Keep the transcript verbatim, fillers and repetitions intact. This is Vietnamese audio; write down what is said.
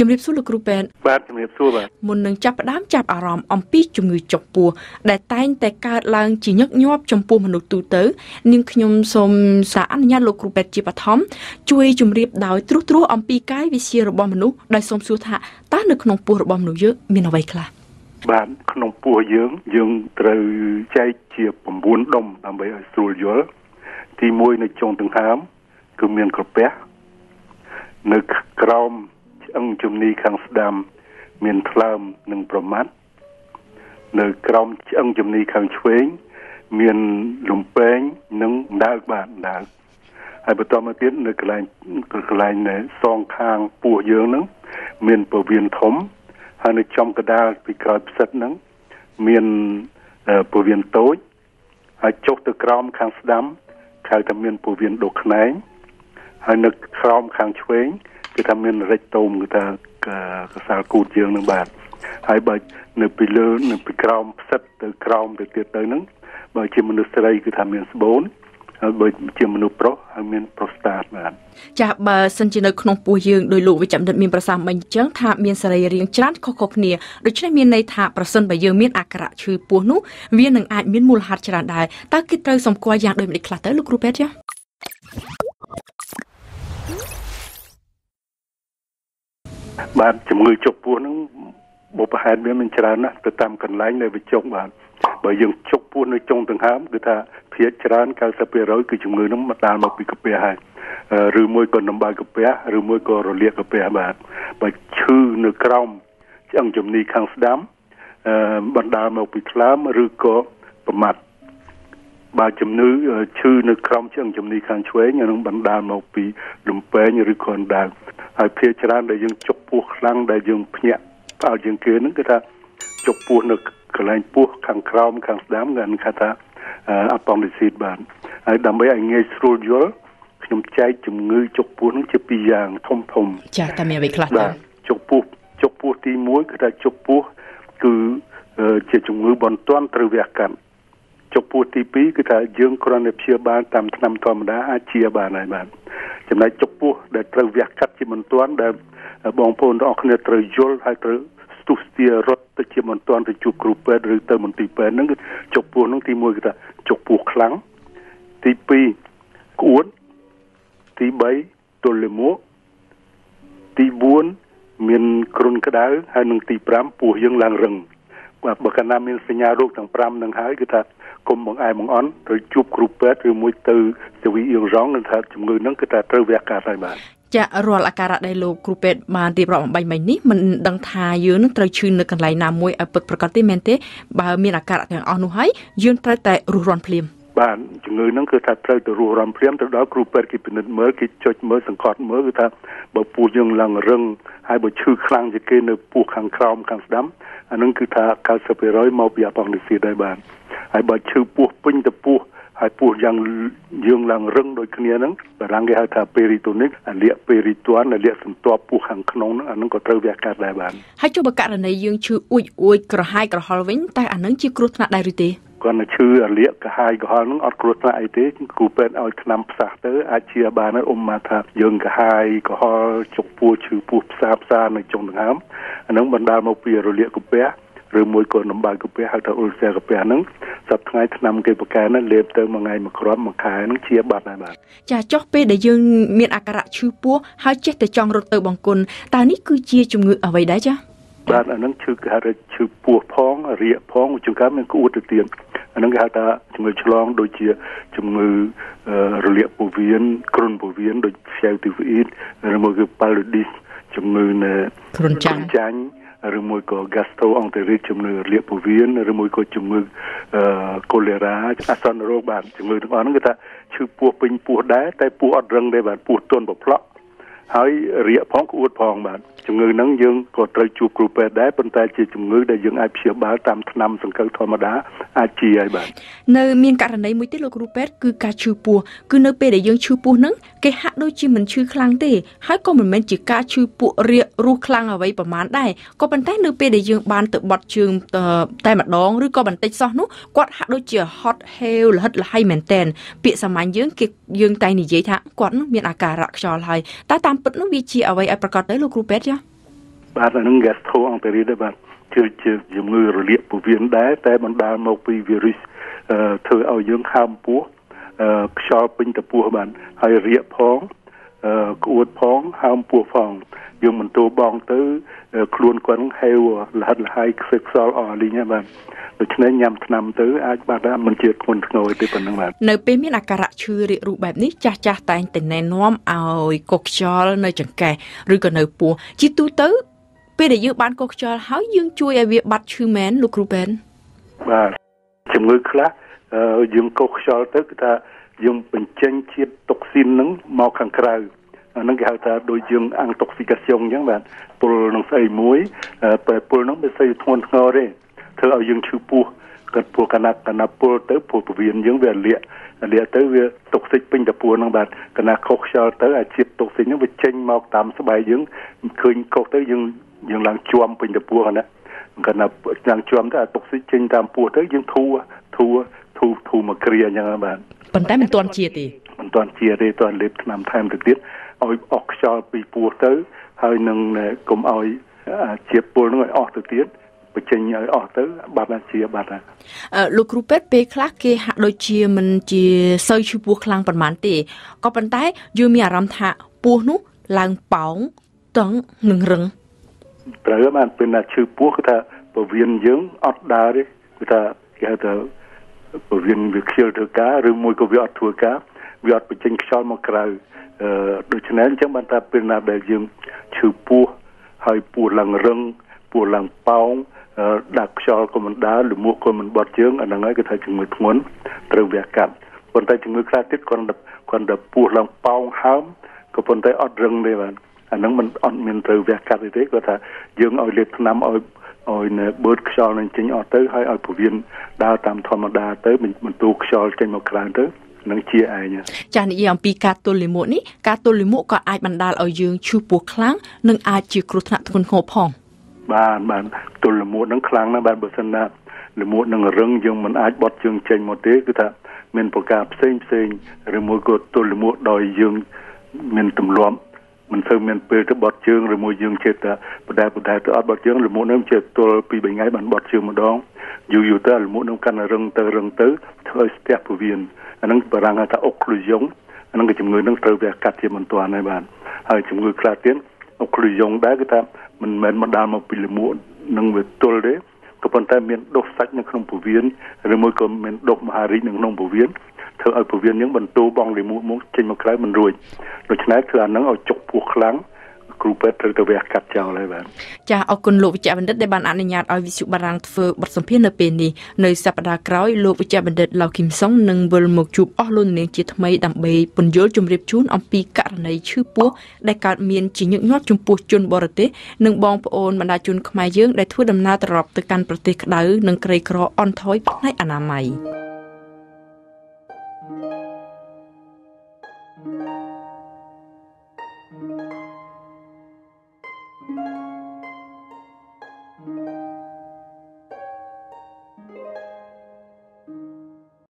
Chấm điểm số là cựu bạn. Bạn chấm điểm số bạn. Một nâng chập đám chập ở rộng ông pi chụp người chọc bùa để tay tay cả làng chỉ nhấc nhóp trong bùa mà nụ tụ tới nhưng khi nhom xôm xã nhà lộc cựu bạn chỉ bắt thắm chui chấm điểm đào trút trút ông pi cái vì xe rồi bom nụ đại xôm xu thạ ta nực không bùa rồi bom nụ dữ miền nào vậy cả. Bạn không bùa dướng dướng từ trái chia bầm buôn đồng làm vậy ở sườn dứa thì môi nơi trồng từng hám cứ miền cựu bé nực crom ông chấm ni khang đam miền thlam nâng bầm mát nợ còng ông chấm ni khang chuối miền lùng pén nâng đá bạn đá hai bữa tao mới biết nợ cái này cái này này song khang bùa dương nâng miền bờ biển thấm hai nợ trong cái đá bị còi sắt nâng miền bờ biển tối hai chốt từ còng khang đam khai thác miền bờ biển đục này hai nợ còng khang chuối cái tham nhân rách tôm người ta cả sao cột dương nương bạt hai bờ nửa bì lơ nửa bì còng sắt từ còng từ tiệt tới nứng bờ chim mình được xây cái tham nhân bốn bờ chim mình được pro tham nhân prostat bạt chả bờ sân chỉ nơi không phù dương đôi lũ với chậm đợt miền prasam mình chớn tham miền xây riêng chán khó khốc nề đối với miền này tham prasam bờ dương miền akara chui pua nú viên nương ai miền mùa hạt chả đài ta kít tới xong qua dạng đời mình khát tới lúc rùa bé chứ. Bạn chấm người chụp buôn nó bộ hai bên mình chả nè, từ tam cần lái này về trông bạn, bởi dừng chụp buôn nơi trông từng hám, người ta phía chả nè cao sapê rồi cứ chấm người nó mặt đàn một bị cướp bè hai, rư môi còn nằm bài cướp bè, rư môi còn rồi liệt cướp bè bạn, bởi chư nửa còng, chẳng chấm ni khang đám, mặt đàn một bị lám rư có mặt, bà chấm nữ chư nửa còng chẳng chấm ni khang chuế nhà nó mặt đàn một bị đùm bè như rư còn đàn. Hai phía chán để dùng chọc buộc lăng để dùng nhẹ tạo dùng kia nữa cái ta chọc buộc được cái này buộc càng còng càng đám gần cái ta áp bằng lịch sử bản ấy đam mấy anh nghe sôi dở nhom cháy chùm ngư chọc buộc nó chụp vàng thông thông chả ta mẹ bị khát rồi chọc buộc chọc buộc thì muối cái ta chọc buộc cứ chỉ chùm ngư bòn toan từ việc cản chọc buộc thì pí cái ta dương còn đẹp chia bàn tam năm thầm đá a chia bàn này bạn chấm này chọc buộc để từ việc cắt chỉ một tuần để bong phun đó khi từ dồn hay từ tụt tiệt rót từ chỉ một tuần từ chụp group về từ từ một tiệp về nó chọc buộc nó thì mua cái ta chọc buộc lắng tiệp pi cuốn tiệp bảy tôi lấy múa tiệp buôn miền cồn cái đá hay một tiệp ram buộc dương làng rừng và bậc nam miền xây nhà ruộng thằng ram thằng hái cái ta cùng bằng ai bằng ón rồi chụp group về rồi mua từ từ vị yêu rón nên thật chúng người nó cái ta trêu vẹt cả tài bảnจะรออาการได้โลกรูปเป็ดมาเรียบร้อยใบใหม่นี้มันดังทายยืนตรายชื่นในกันไหลนามวยเปิดประกาศที่เมนเตบามีอาการอย่างอ่อนหัวยืนตรายแต่รูรอนเพลียมบ้านจึงเงินนั่นคือถ้าตรายแต่รูรอนเพลียมแต่ดอกรูปเป็ดกิเป็นเมื่อกิจเมื่อสังกัดเมื่อคือถ้าบ่ปูยังหลังเริงให้บ่ชื่อครั้งจะเกินปูขังครามขังดำอันนั้นคือถ้าการเสพร้อยมาเปียปองดิสีได้บ้านให้บ่ชื่อปูปิ้งแต่ปูhai buộc rằng dương làng rừng đôi kia nắng và rằng cái hai thà peritonic anh liệt perituan anh liệt sừng to buộc hàng nông nó anh có trâu vẹt cả đại bản hai chỗ bậc cả này dương chưa uy uy cả hai cả họ vĩnh tai anh nắng chưa cướp nạn đại rứt còn là chưa anh liệt cả hai cả họ nó ăn cướp nạn thế cụ bên ở năm sáu tới Asia ba nó ôm mà thà dương cả hai cả họ chụp buộc chữ buộc sáp sa này trong đường hám anh nắng bận đào màu bìa rồi liệt cụ bé rồi môi còn nằm bài cụ bé hai thà ôn xe cụ bé nắng sắp ngày thứ năm cái bậc cái nó lép tới một ngày một khóm một cái nó chia bạt này bạn. Chả chóc pe để dương miền akara chư pua hái chết để chọn rốt từ bằng côn. Ta ní cứ chia chùm ngự ở vậy đấy chứ. Bạn ở nâng chư cái hạt chư pua phong rịa phong chừng cá mình cứ uất được tiền. Ở nâng cái hạt ta chừng người chlong đôi chia chừng người rịa bồ viên cồn bồ viên đôi xeo từ vĩ rồi một cái paludis chừng người này cồn chanh rồi môi có gastro enteric chủng ngừa liệt bổ viên rồi môi có chủng ngừa cholera asan rô bản chủng ngừa đó người ta chư pua pin pua đá tai pua ọt rừng đây bản pua tuôn bọc lọ hái liệt phong của uất phong bản chủng ngừa nắng dương có trời chụp group đá bên tai chỉ chủng ngừa đại dương ai phía bá tam năm sừng cơn thon mà đá ai chi ai bản nơi miền cả này mới tiết lộ group cứ cá chư pua cứ nơi pe đại dương chư pua nắng cái hạt đôi chi mình chư khlang tê hái có mình mình chỉ cá chư pua liệt ru khlang ở vậy bản mán đây có bàn tay nơi pe đại dương bàn tự bọt trường tay mặt đón rồi có bàn tay so nút quạt hạt đôi chìa hot hell là hết là hay mền tèn bịa sầm mán dương kịch dương tay này dễ thả quạt miền à cà rạc trò lại ta tam bận nó bị chi ở vậy aiประกาศได้ลูกรูปเป็ดจ้ะ บาดเมียนอาการรักชอลไฮแต่ Bạn là những gastro en période bạn chưa chưa dùng người rồi liệt của viêm đá tai bàn đa một vi virus thưa ao dưỡng ham búa cho bên tập búa bạn hay liệt phong cuột phong ham búa phong dùng mình tô bong tới khuôn quấn heo là hai sexual ở đi nha bạn rồi cho nên nhằm nằm tới ai bạn đã mình chưa còn ngồi tới phần năng bạn nơi bên miền Akara chưa liệt rụ bẹp nít cha cha tại tỉnh này nóm ao cột cho nơi chẳng kè rồi còn nơi búa chỉ tu tới bây để dư bán cột cho háo dương chui ở việc bắt chư mến lục rùa bén. Và chừng người khác dương cột cho tới ta dương bình chân chiết toxin nắng màu càng cày nắng cái ta đôi dương ăn toxication nhá bạn pull nắng say muối tại pull nắng mới say thon ngò đấy thưa ao dương chư pua cật pua cana cana pull tới pua viên dương về lịa lịa tới việc toxic bình tập pua nắng bạn cana cột cho tới à chiết toxin những bình chân màu tám số bảy dương khơi cột tới dương dương làng chuông bình tập buông đó, còn là làng chuông đó tục sinh trên tam buông tới dương thu thu thu thu mà kia như các bạn. Bản thân mình toàn chia thì. Mình toàn chia thì toàn liệt làm tham được tiết, ôi ọc cho bị buông tới, hơi nâng cũng ôi chia buông nó ọc được tiết, bị chênh ôi ọc tới ba là chia ba là. Lúc Rupert P Clark kia đôi chia mình chia sơi chưa buông lang bản mãn thì, có bản thân dư mi à làm thạ buông nút làng bóng tấn ngừng rừng. Tới bạn bên là chư buộc ta bờ viên dưỡng ọt đá đấy ta cái ta bờ viên việc siêu thừa cá rồi mùi của việc ọt thừa cá việc ọt bị chênh soi màu cày đối cho nên chẳng bạn ta bên là đại dương chư buộc hay buộc làng rừng buộc làng bao đặc soi của mình đá rồi mùi của mình bọt dưỡng ở đằng ấy cái thời chừng mười muốn từ việc cảm còn tại chừng mười khai tiết còn đập còn đập buộc làng bao hám còn tại ọt rừng đây bạn anh nắng mình ăn mình từ việc cắt đi có thể dương ở liệt nằm ở ở bớt cho nên chính ở tới hay ở phổ biến đa tam thọ mà đa tới mình mình tu cho trên một cái tới nắng chia ai nhá. Chẳng những ông pi cắt tôi lấy mũ ní cắt tôi lấy mũ có ai bàn đa ở dương chưa buộc kháng nên ai chỉ cột nặng thôn khổ phòng. Bạn bạn tôi lấy mũ nắng kháng nè bạn bớt thân nè lấy mũ nắng rừng dương mình ai bớt dương trên một tí cứ thế mình phải cắt xén xén rồi mũ cột tôi lấy mũ đòi dương mình tầm loạn mình thường mình bê tới bọt chương rồi môi dương chết à, bữa đây bữa đây tôi ăn bọt chương rồi môi nấm chết tôi bị bệnh ấy bạn bọt chương mà đó, dù dù ta là môi nấm canh là răng tới răng tới thôi step của viên, anh đang bà rằng ta occlusion, anh đang cái chủng người đang từ về cắt thì mình toàn này bạn, hay chủng người khai tiến occlusion đấy cái ta mình mình mình đam một bị môi nâng về tôi đấy, các bạn ta mình đốt sách những không phổ biến, rồi môi còn mình đốt mà hari những không phổ biến. Thưa ở vùng những mình tu bong để muốn trên một cái mình rồi, rồi cho nên thưa nó ở chục buộc lắng, group từ từ về cắt chào lại bạn. Cha ở quân lộ cha bên đất để bàn anh nhạt ở vị trí bàn ăn phở bát sâm phiên ở bên đi, nơi sập đá cối lộ cha bên đất lầu kim sóng nâng bơm một chụp ở luôn những chiếc máy đầm bể bồn dối chum rệp chun ông pi cắt này chư búa đại cát miền chỉ những nhót chum búa chun bờ tê nâng bong phồn bàn đá chun khmai dướng đại thua đầm na tờ rập từ căn bờ tê đá nâng cây cỏ on thối nay anh à mày. Thank you.